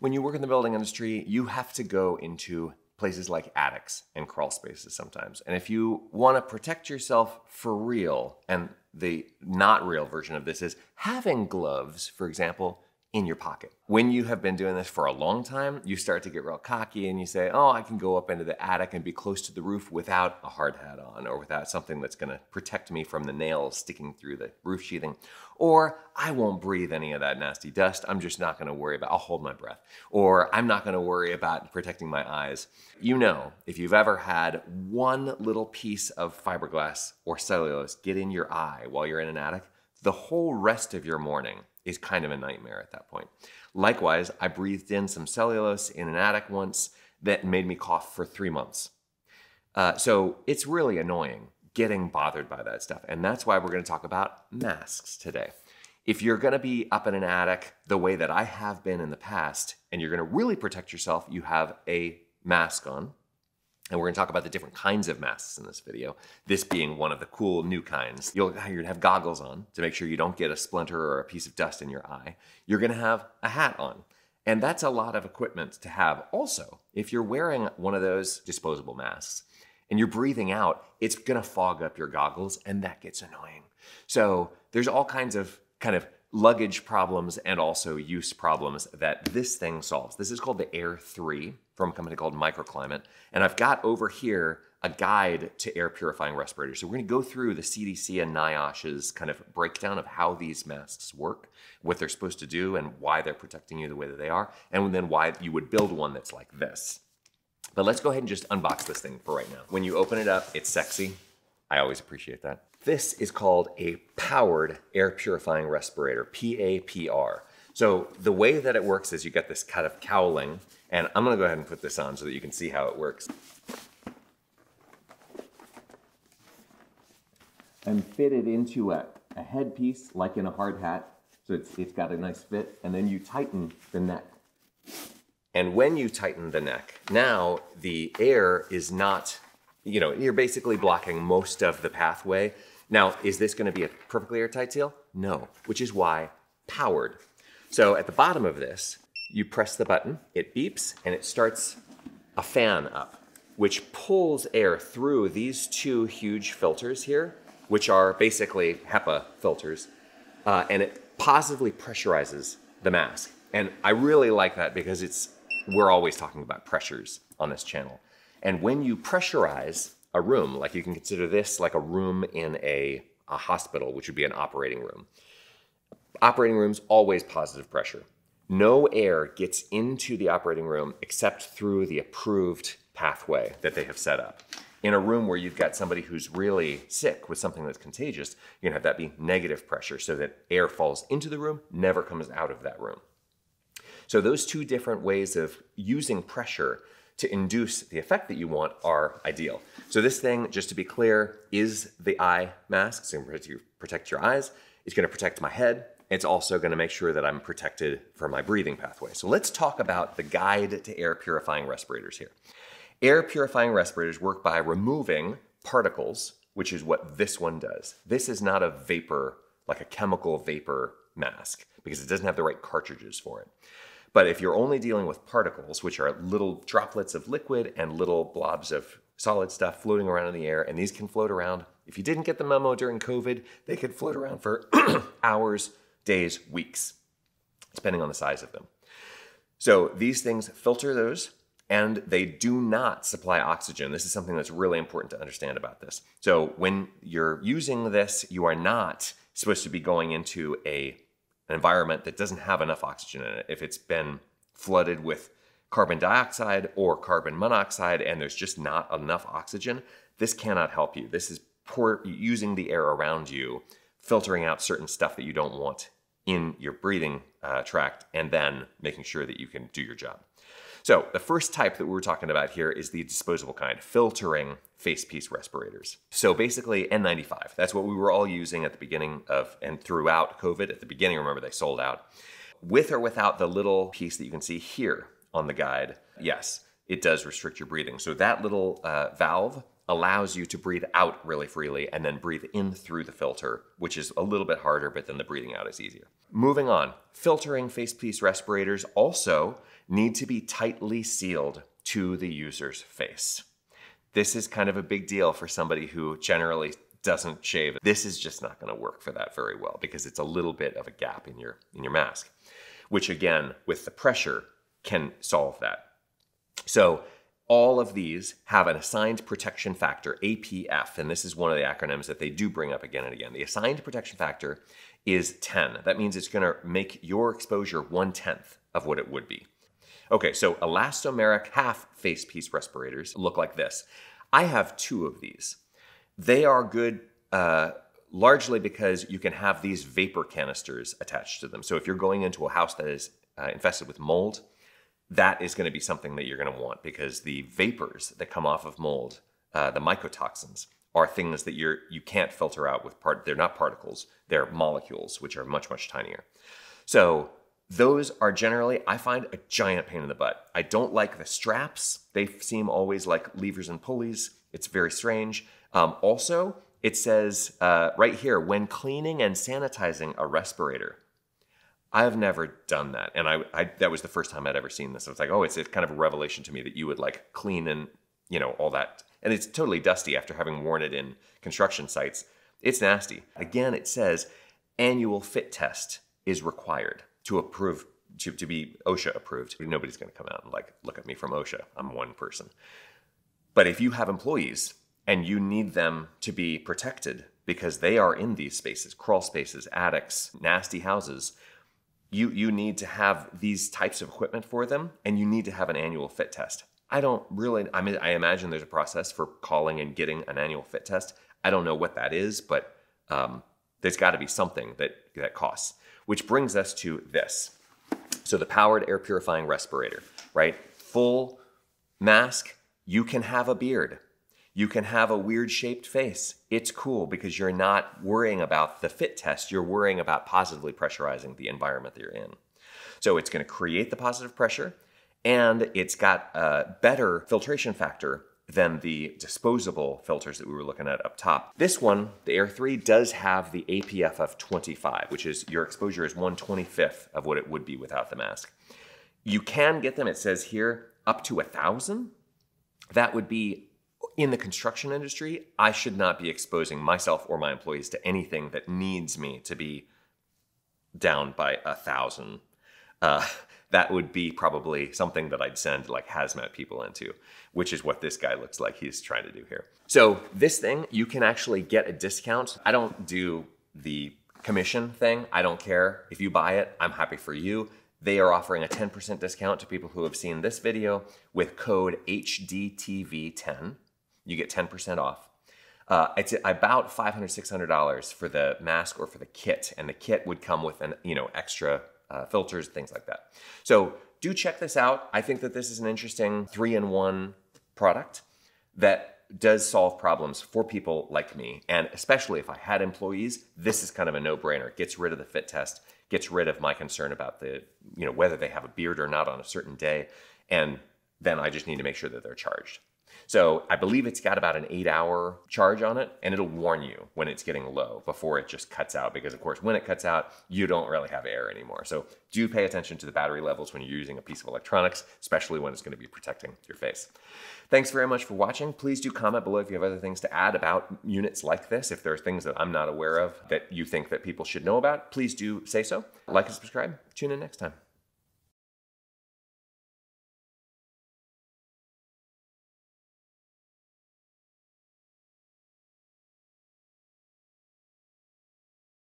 When you work in the building industry, you have to go into places like attics and crawl spaces sometimes. And if you want to protect yourself for real, and the not real version of this is having gloves, for example, in your pocket. When you have been doing this for a long time, you start to get real cocky and you say, oh, I can go up into the attic and be close to the roof without a hard hat on, or without something that's gonna protect me from the nails sticking through the roof sheathing. Or I won't breathe any of that nasty dust. I'm just not gonna worry about, I'll hold my breath. Or I'm not gonna worry about protecting my eyes. You know, if you've ever had one little piece of fiberglass or cellulose get in your eye while you're in an attic, the whole rest of your morning is kind of a nightmare at that point. Likewise, I breathed in some cellulose in an attic once that made me cough for 3 months. So it's really annoying getting bothered by that stuff. And that's why we're gonna talk about masks today. If you're gonna be up in an attic the way that I have been in the past, and you're gonna really protect yourself, you have a mask on. And we're gonna talk about the different kinds of masks in this video, this being one of the cool new kinds. You're gonna have goggles on to make sure you don't get a splinter or a piece of dust in your eye. You're gonna have a hat on. And that's a lot of equipment to have. Also, if you're wearing one of those disposable masks and you're breathing out, it's gonna fog up your goggles, and that gets annoying. So there's all kinds of kind of luggage problems and also use problems that this thing solves. This is called the Air3 from a company called Microclimate. And I've got over here a guide to air purifying respirators. So we're gonna go through the CDC and NIOSH's kind of breakdown of how these masks work, what they're supposed to do, and why they're protecting you the way that they are, and then why you would build one that's like this. But let's go ahead and just unbox this thing for right now. When you open it up, it's sexy. I always appreciate that. This is called a powered air purifying respirator, PAPR. So the way that it works is you get this kind of cowling, and I'm gonna go ahead and put this on so that you can see how it works. I'm fitted into a headpiece like in a hard hat. So it's got a nice fit, and then you tighten the neck. And when you tighten the neck, now the air is not, you know, you're basically blocking most of the pathway. Now, is this gonna be a perfectly airtight seal? No, which is why powered. So at the bottom of this, you press the button, it beeps, and it starts a fan up, which pulls air through these two huge filters here, which are basically HEPA filters, and it positively pressurizes the mask. And I really like that because we're always talking about pressures on this channel. And when you pressurize a room, like you can consider this like a room in a hospital, which would be an operating room. Operating rooms, always positive pressure. No air gets into the operating room except through the approved pathway that they have set up. In a room where you've got somebody who's really sick with something that's contagious, you're gonna have that be negative pressure so that air falls into the room, never comes out of that room. So those two different ways of using pressure to induce the effect that you want are ideal. So this thing, just to be clear, is the eye mask. It's gonna protect your eyes. It's gonna protect my head. It's also gonna make sure that I'm protected for my breathing pathway. So let's talk about the guide to air purifying respirators here. Air purifying respirators work by removing particles, which is what this one does. This is not a vapor, like a chemical vapor mask, because it doesn't have the right cartridges for it. But if you're only dealing with particles, which are little droplets of liquid and little blobs of solid stuff floating around in the air, and these can float around. If you didn't get the memo during COVID, they could float around for hours, days, weeks, depending on the size of them. So these things filter those, and they do not supply oxygen. This is something that's really important to understand about this. So when you're using this, you are not supposed to be going into an environment that doesn't have enough oxygen in it. If it's been flooded with carbon dioxide or carbon monoxide and there's just not enough oxygen, this cannot help you. This is poor using the air around you, filtering out certain stuff that you don't want in your breathing tract, and then making sure that you can do your job. So the first type that we're talking about here is the disposable kind, filtering face piece respirators. So basically N95, that's what we were all using at the beginning of and throughout COVID. At the beginning, remember, they sold out. With or without the little piece that you can see here on the guide, yes, it does restrict your breathing. So that little valve allows you to breathe out really freely and then breathe in through the filter, which is a little bit harder, but then the breathing out is easier. Moving on, filtering facepiece respirators also need to be tightly sealed to the user's face. This is kind of a big deal for somebody who generally doesn't shave. This is just not gonna work for that very well because it's a little bit of a gap in your mask, which again, with the pressure, can solve that. So all of these have an assigned protection factor, APF, and this is one of the acronyms that they do bring up again and again. The assigned protection factor is 10. That means it's gonna make your exposure 1/10 of what it would be. Okay, so elastomeric half face piece respirators look like this. I have two of these. They are good largely because you can have these vapor canisters attached to them. So if you're going into a house that is infested with mold, that is gonna be something that you're gonna want because the vapors that come off of mold, the mycotoxins, are things that you can't filter out with they're not particles, they're molecules, which are much, much tinier. So those are generally, I find, a giant pain in the butt. I don't like the straps. They seem always like levers and pulleys. It's very strange. Also, it says right here, when cleaning and sanitizing a respirator. I've never done that. And that was the first time I'd ever seen this. I was like, oh, it's kind of a revelation to me that you would like clean and, you know, all that. And it's totally dusty after having worn it in construction sites. It's nasty. Again, it says annual fit test is required to be OSHA approved. Nobody's gonna come out and like, look at me from OSHA. I'm one person. But if you have employees and you need them to be protected because they are in these spaces, crawl spaces, attics, nasty houses, you need to have these types of equipment for them, and you need to have an annual fit test. I imagine there's a process for calling and getting an annual fit test. I don't know what that is, but there's gotta be something that costs, which brings us to this. So the powered air purifying respirator, right? Full mask, you can have a beard. You can have a weird shaped face. It's cool because you're not worrying about the fit test. You're worrying about positively pressurizing the environment that you're in. So it's gonna create the positive pressure, and it's got a better filtration factor than the disposable filters that we were looking at up top. This one, the Air3, does have the APF of 25, which is your exposure is 1/25 of what it would be without the mask. You can get them, it says here, up to 1,000. That would be in the construction industry. I should not be exposing myself or my employees to anything that needs me to be down by 1,000. That would be probably something that I'd send like hazmat people into, which is what this guy looks like he's trying to do here. So this thing, you can actually get a discount. I don't do the commission thing. I don't care. If you buy it, I'm happy for you. They are offering a 10% discount to people who have seen this video with code HDTV10. You get 10% off. It's about $500–600 for the mask or for the kit, and the kit would come with extra filters, things like that. So do check this out. I think that this is an interesting 3-in-1 product that does solve problems for people like me, and especially if I had employees, this is kind of a no-brainer. It gets rid of the fit test, gets rid of my concern about the whether they have a beard or not on a certain day, and then I just need to make sure that they're charged. So I believe it's got about an 8-hour charge on it, and it'll warn you when it's getting low before it just cuts out, because of course, when it cuts out, you don't really have air anymore. So do pay attention to the battery levels when you're using a piece of electronics, especially when it's gonna be protecting your face. Thanks very much for watching. Please do comment below if you have other things to add about units like this. If there are things that I'm not aware of that you think that people should know about, please do say so. Like and subscribe. Tune in next time.